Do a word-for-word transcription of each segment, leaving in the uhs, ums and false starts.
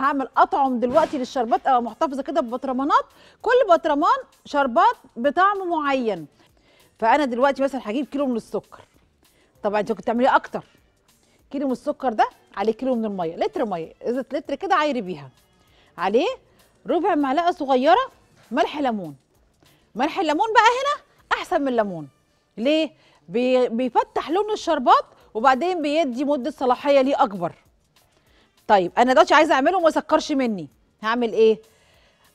هعمل اطعم دلوقتي للشربات، ابقى محتفظه كده ببطرمانات، كل بطرمان شربات بطعم معين. فانا دلوقتي مثلا هجيب كيلو من السكر، طبعا انت كنت تعمليه اكتر، كيلو من السكر ده عليه كيلو من الميه، لتر ميه، ازازه لتر كده عايري بيها، عليه ربع معلقه صغيره ملح ليمون. ملح الليمون بقى هنا احسن من الليمون، ليه؟ بيفتح لون الشربات وبعدين بيدي مده صلاحيه ليه اكبر. طيب انا دلوقتي عايزه اعمله وما يسكرش مني، هعمل ايه؟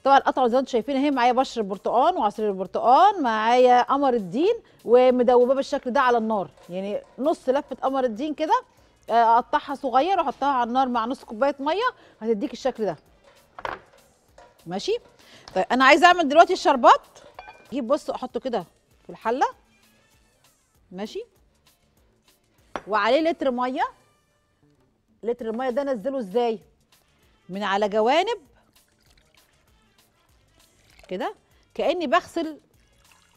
طبعا القطعه زي ما انتم شايفين اهي، معايا بشر البرتقال وعصير البرتقال، معايا قمر الدين، ومدوباه بالشكل ده على النار، يعني نص لفه قمر الدين كده اقطعها صغير واحطها على النار مع نص كوبايه ميه، هتديك الشكل ده. ماشي؟ طيب انا عايزه اعمل دلوقتي الشربات، اجيب بص احطه كده في الحله، ماشي، وعليه لتر ميه. لتر الميه ده انزله ازاي؟ من على جوانب كده، كاني بغسل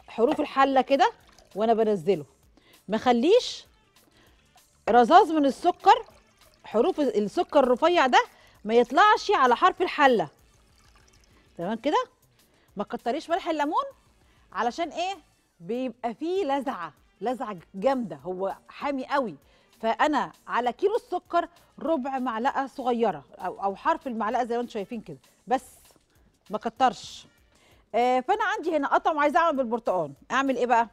حروف الحله كده وانا بنزله. ما خليش رذاذ من السكر، حروف السكر الرفيع ده ما يطلعش على حرف الحله، تمام كده. ما تكتريش ملح الليمون علشان ايه؟ بيبقى فيه لزعه، لزعه جامده، هو حامي قوي. فانا على كيلو السكر ربع معلقه صغيره او او حرف المعلقه زي ما انتم شايفين كده، بس ما كترش. آه فانا عندي هنا قطعه عايزه اعمل بالبرتقال، اعمل ايه بقى؟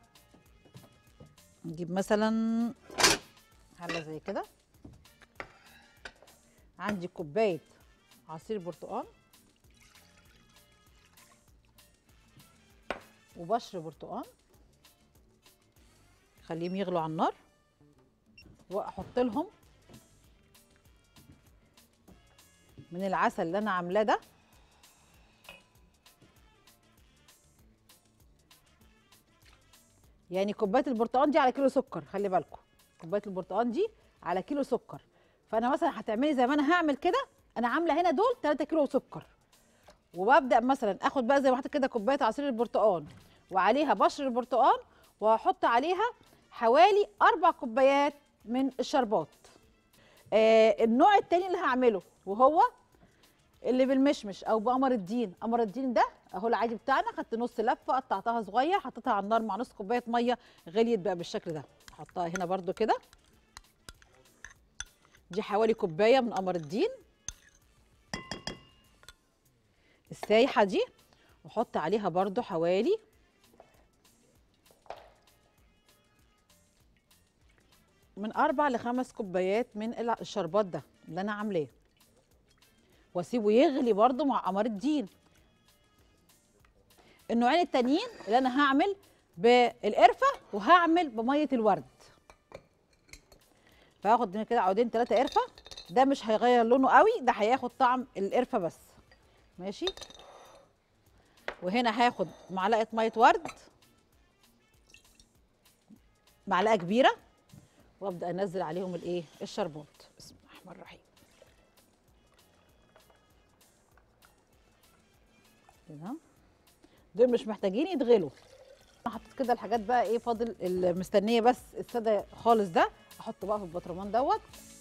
نجيب مثلا حله زي كده، عندي كوبايه عصير برتقال وبشر برتقال، خليهم يغلوا على النار، واحط لهم من العسل اللي انا عاملاه ده، يعني كوبايه البرتقال دي على كيلو سكر، خلي بالكم كوبايه البرتقال دي على كيلو سكر. فانا مثلا هتعملي زي ما انا هعمل كده، انا عامله هنا دول تلاتة كيلو سكر، وببدا مثلا اخد بقى زي ما حطيت كده كوبايه عصير البرتقال وعليها بشر البرتقال، وهحط عليها حوالي اربع كوبايات من الشربات. آه النوع التاني اللي هعمله وهو اللي بالمشمش او بقمر الدين. قمر الدين ده اهو العادي بتاعنا، خدت نص لفه قطعتها صغير، حطيتها على النار مع نص كوبايه ميه، غليت بقى بالشكل ده، احطها هنا برده كده، دي حوالي كوبايه من قمر الدين السايحه دي، واحط عليها برده حوالي من اربع لخمس كوبايات من الشربات ده اللي انا عاملاه، واسيبه يغلي برضو مع قمر الدين. النوعين التانيين اللي انا هعمل بالقرفه وهعمل بميه الورد، فهاخد كده عودين ثلاثه قرفه، ده مش هيغير لونه قوي، ده هياخد طعم القرفه بس، ماشي. وهنا هاخد معلقه ميه ورد، معلقه كبيره، وابدا انزل عليهم الايه؟ الشربات. بسم الله الرحمن الرحيم. كده دول مش محتاجين يتغلوا. انا حطيت كده الحاجات بقى ايه فاضل، المستنيه بس الساده خالص ده، احطه بقى في البطرمان دوت.